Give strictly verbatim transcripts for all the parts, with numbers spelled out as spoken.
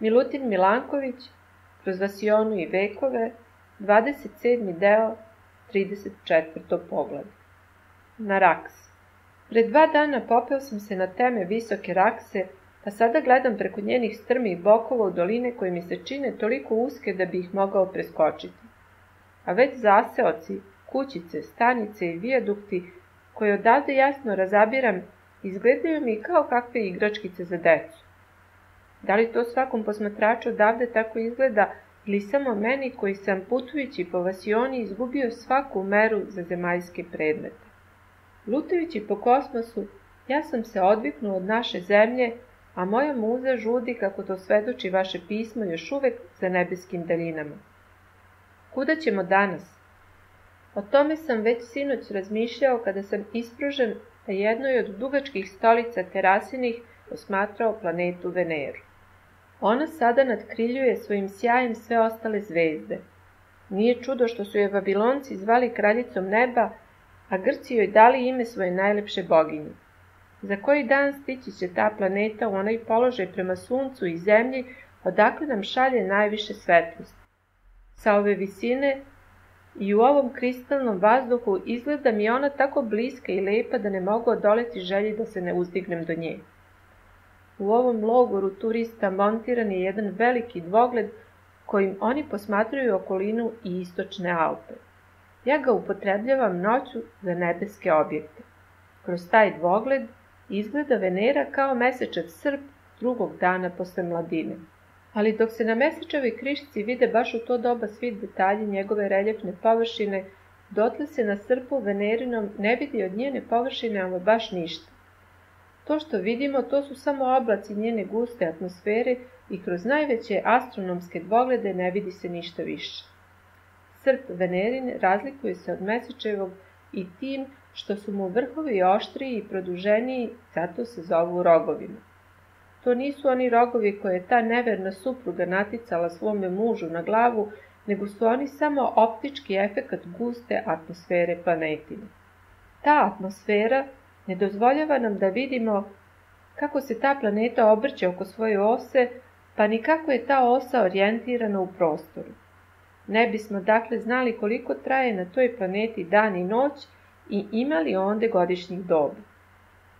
Milutin Milanković, Kroz vasionu i vekove, dvadeset sedmi deo, trideset četvrto pogled. Na raks. Pred dva dana popeo sam se na teme visoke rakse, pa sada gledam preko njenih strmih bokova u doline koje mi se čine toliko uske da bi ih mogao preskočiti. A već zaseoci, kućice, stanice i vijadukti, koje odavde jasno razabiram, izgledaju mi kao kakve igračkice za decu. Da li to svakom posmatraču odavde tako izgleda, ili samo meni koji sam putujući po vasioni izgubio svaku meru za zemaljske predmete? Lutajući po kosmosu, ja sam se odviknuo od naše zemlje, a moja muza žudi, kako to svedoči vaše pismo, još uvek za nebeskim daljinama. Kuda ćemo danas? O tome sam već sinoć razmišljao kada sam ispružen na jednoj od dugačkih stolica terasinih posmatrao planetu Veneru. Ona sada nadkriljuje svojim sjajem sve ostale zvezde. Nije čudo što su je Babilonci zvali kraljicom neba, a Grci joj dali ime svoje najlepše boginje. Za koji dan stići će ta planeta u onaj položaj prema suncu i zemlji, odakle nam šalje najviše svetlosti. Sa ove visine i u ovom kristalnom vazduhu izgleda mi ona tako bliska i lepa da ne mogu odoleti želji da se ne uzdignem do nje. U ovom logoru turista montiran je jedan veliki dvogled kojim oni posmatruju okolinu i istočne Alpe. Ja ga upotrebljavam noću za nebeske objekte. Kroz taj dvogled izgleda Venera kao mesečev srp drugog dana posle mladine. Ali dok se na Mesečevoj krišci vide baš u to doba svi detalji njegove reljefne površine, dotle se na srpu Venerinom ne vidi od njene površine ama baš ništa. To što vidimo, to su samo oblaci njene guste atmosfere i kroz najveće astronomske dvoglede ne vidi se ništa više. Srp Venerine razlikuje se od Mesečevog i tim što su mu vrhovi oštriji i produženiji, zato se zovu rogovima. To nisu oni rogovi koje je ta neverna supruga naticala svome mužu na glavu, nego su oni samo optički efekat guste atmosfere planetine. Ta atmosfera ne dozvoljava nam da vidimo kako se ta planeta obrće oko svoje ose, pa ni kako je ta osa orijentirana u prostoru. Ne bismo dakle znali koliko traje na toj planeti dan i noć i imali onda godišnjih doba.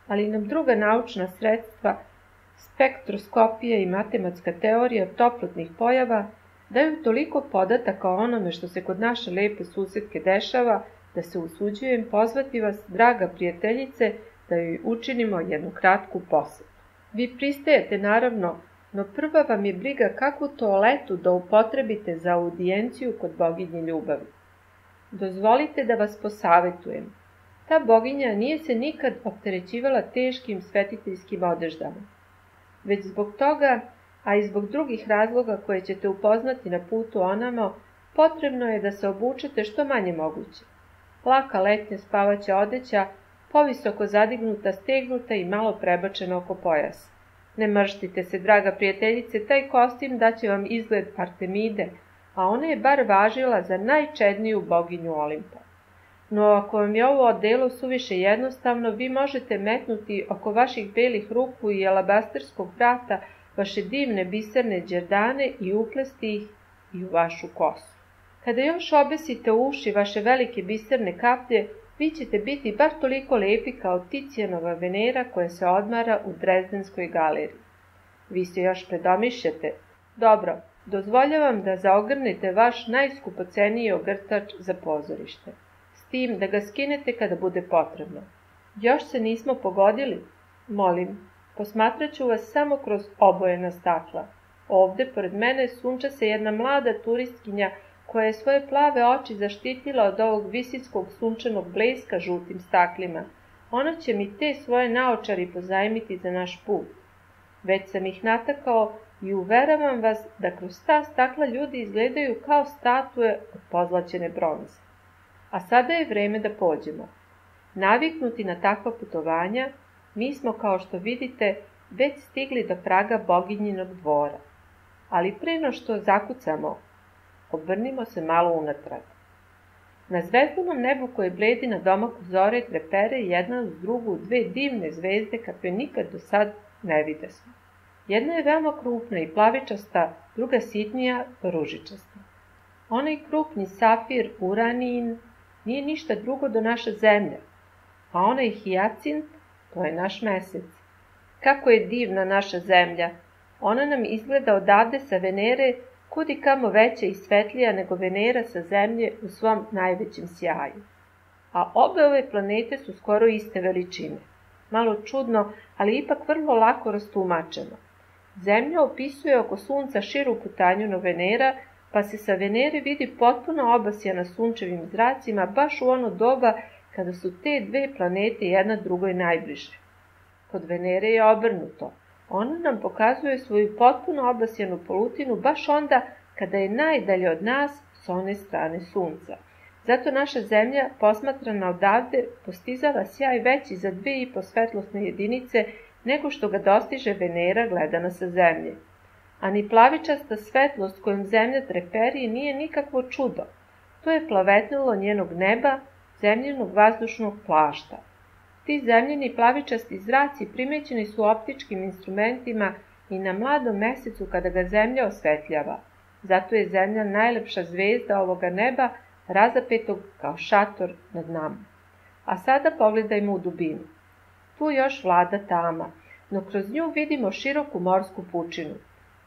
Ali nam druga naučna sredstva, spektroskopija i matematska teorija toplotnih pojava, daju toliko podataka o onome što se kod naše lepe susedke dešava, da se usuđujem pozvati vas, draga prijateljice, da joj učinimo jednu kratku posetu. Vi pristajete naravno, no prva vam je briga kakvu toaletu da upotrebite za audijenciju kod boginje ljubavi. Dozvolite da vas posavetujem. Ta boginja nije se nikad opterećivala teškim svetiteljskim odeždama. Već zbog toga, a i zbog drugih razloga koje ćete upoznati na putu onamo, potrebno je da se obučete što manje moguće. Laka letnja spavaća odeća, povisoko zadignuta, stegnuta i malo prebačena oko pojasa. Ne mrštite se, draga prijateljice, taj kostim daće vam izgled Artemide, a ona je bar važila za najčedniju boginju Olimpa. No ako vam je ovo odelo suviše jednostavno, vi možete metnuti oko vaših belih ruku i alabasterskog vrata vaše divne biserne đerdane i uplesti ih i u vašu kosu. Kada još obesite u uši vaše velike biserne kaplje, vi ćete biti bar toliko lepi kao Ticijenova Venera koja se odmara u Dresdenskoj galeriji. Vi se još predomišljate. Dobro, dozvoljavam da zaogrnete vaš najskupoceniji ogrtač za pozorište, s tim da ga skinete kada bude potrebno. Još se nismo pogodili? Molim, posmatraću vas samo kroz obojena stakla. Ovde, pored mene, sunča se jedna mlada turistkinja koja je svoje plave oči zaštitila od ovog visinskog sunčanog bleska žutim staklima. Ona će mi te svoje naočari pozajmiti za naš put. Već sam ih natakao i uveravam vas da kroz ta stakla ljudi izgledaju kao statue od pozlaćene bronze. A sada je vreme da pođemo. Naviknuti na takva putovanja, mi smo, kao što vidite, već stigli do praga boginjinog dvora. Ali pre no što zakucamo, obrnimo se malo unatrag. Na zvezdanom nebu koje bledi na domaku zore trepere jedna uz drugu dve divne zvezde kakve nikad do sad ne videsmo. Jedna je veoma krupna i plavičasta, druga sitnija, ružičasta. Onaj krupni safir, uranijin, nije ništa drugo do naše zemlje, a onaj hijacint, to je naš mesec. Kako je divna naša zemlja! Ona nam izgleda odavde sa Venere kud i kamo veća i svetlija nego Venera sa zemlje u svom najvećem sjaju. A obe ove planete su skoro iste veličine. Malo čudno, ali ipak vrlo lako rastumačeno. Zemlja opisuje oko Sunca širu putanjinu Venera, pa se sa Venere vidi potpuno obasjana sunčevim zracima baš u ono doba kada su te dve planete jedna drugoj najbliže. Kod Venere je obrnuto. Ona nam pokazuje svoju potpuno obasjanu polutinu baš onda kada je najdalje od nas s one strane Sunca. Zato naša zemlja, posmatrana odavde, postizava sjaj veći za dve i po svetlosne jedinice nego što ga dostiže Venera gledana sa zemlje. A ni plavičasta svetlost kojom zemlja treperi nije nikakvo čudo. To je plavetnilo njenog neba, zemljenog vazdušnog plašta. Ti zemljeni plavičasti zraci primećeni su optičkim instrumentima i na mladom mesecu kada ga zemlja osvetljava. Zato je zemlja najlepša zvezda ovoga neba, razapetog kao šator nad nama. A sada pogledajmo u dubinu. Tu još vlada tama, no kroz nju vidimo široku morsku pučinu.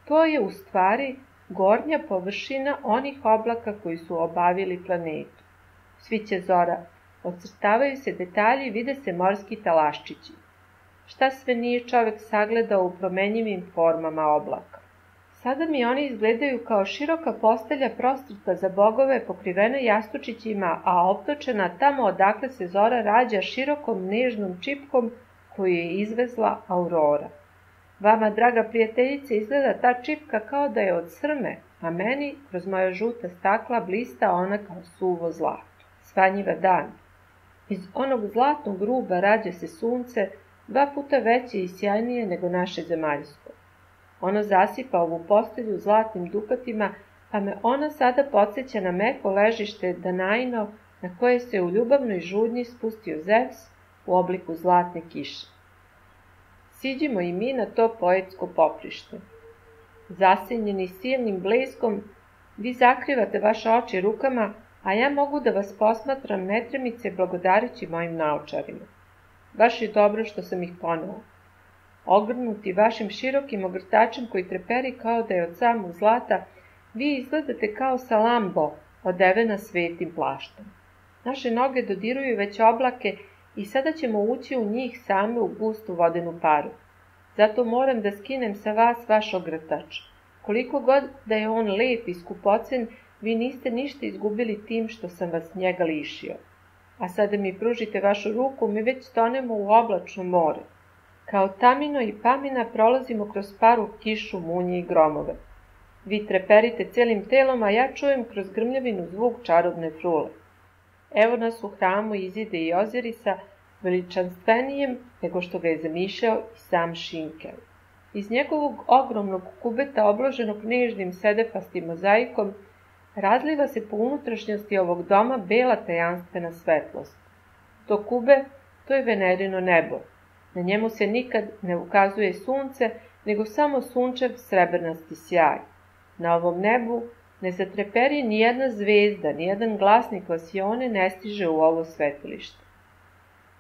To je u stvari gornja površina onih oblaka koji su obavili planetu. Sviće zora, ocrtavaju se detalji i vide se morski talaščići. Šta sve nije čovek sagledao u promenjivim formama oblaka. Sada mi oni izgledaju kao široka postelja prostrta za bogove pokrivena jastučićima, a optočena tamo odakle se zora rađa širokom nežnom čipkom koju je izvezla aurora. Vama, draga prijateljice, izgleda ta čipka kao da je od srme, a meni, kroz moja žuta stakla, blista ona kao suvo zlato. Svanjiva dan. Iz onog zlatnog ruba rađa se sunce, dva puta veće i sjajnije nego naše zemaljsko. Ono zasipa ovu postelju zlatnim dukatima, pa me ona sada podsjeća na meko ležište Danajino, na koje se u ljubavnoj žudnji spustio Zevs u obliku zlatne kiše. Siđimo i mi na to poetsko poprište. Zasenjeni silnim bleskom, vi zakrivate vaše oči rukama, a ja mogu da vas posmatram netremice blagodareći mojim naočarima. Baš je dobro što sam ih ponela. Ogrnuti vašim širokim ogrtačem koji treperi kao da je od samog zlata, vi izgledate kao Salambo, odevena svetim plaštom. Naše noge dodiruju već oblake i sada ćemo ući u njih same u gustu vodenu paru. Zato moram da skinem sa vas vaš ogrtač. Koliko god da je on lep i skupocen, vi niste ništa izgubili tim što sam vas njega lišio. A sada mi pružite vašu ruku, mi već tonemo u oblačno more. Kao Tamino i Pamina prolazimo kroz paru, kišu, munje i gromove. Vi treperite cijelim telom, a ja čujem kroz grmljavinu zvuk čarobne frule. Evo nas u hramu Izide i Ozirisa, veličanstvenijem nego što ga je zamišljao i sam Šinkel. Iz njegovog ogromnog kubeta obloženog nežnim sedefastim mozaikom razliva se po unutrašnjosti ovog doma bela tajanstvena svetlost. To kube, to je Venerino nebo. Na njemu se nikad ne ukazuje sunce, nego samo sunčev srebrnasti sjaj. Na ovom nebu ne zatreperi nijedna zvezda, nijedan glasnik vasione ne stiže u ovo svetilište.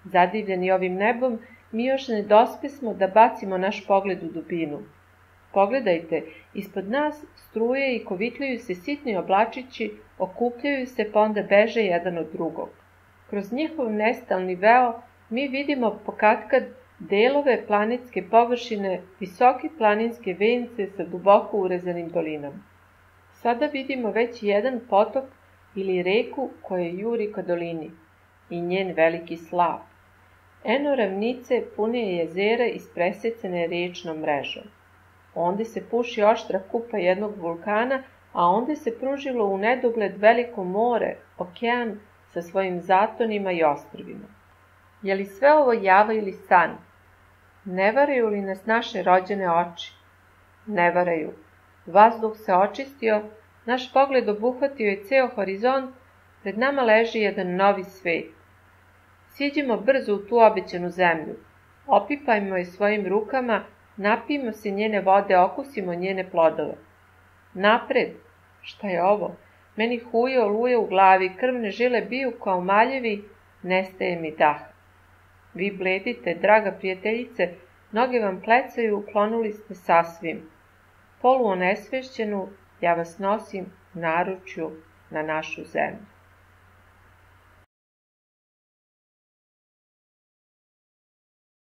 Zadivljeni ovim nebom, mi još ne dospesmo da bacimo naš pogled u dubinu. Pogledajte, ispod nas struje i kovitljuju se sitni oblačići, okupljaju se pa onda beže jedan od drugog. Kroz njihov nestalni veo mi vidimo pokatkad delove planetske površine, visoke planinske vence sa duboko urezanim dolinama. Sada vidimo već jedan potok ili reku koja juri ka dolini i njen veliki slav. Eno ravnice pune jezera ispresecene rečnom mrežom. Onde se puši oštra kupa jednog vulkana, a onde se pružilo u nedogled veliko more, okean sa svojim zatonima i ostrvima. Je li sve ovo java ili san? Ne varaju li nas naše rođene oči? Ne varaju. Vazduh se očistio, naš pogled obuhvatio je ceo horizont, pred nama leži jedan novi svet. Siđimo brzo u tu obećanu zemlju, opipajmo je svojim rukama, Napijmo se njene vode, okusimo njene plodove. Napred! Šta je ovo? Meni huje, oluje u glavi, krvne žile biju kao maljevi, nestaje mi dah. Vi bledite, draga prijateljice, noge vam klecaju, uklonuli ste sasvim. Poluonesvešćenu ja vas nosim u naručju na našu zemlju.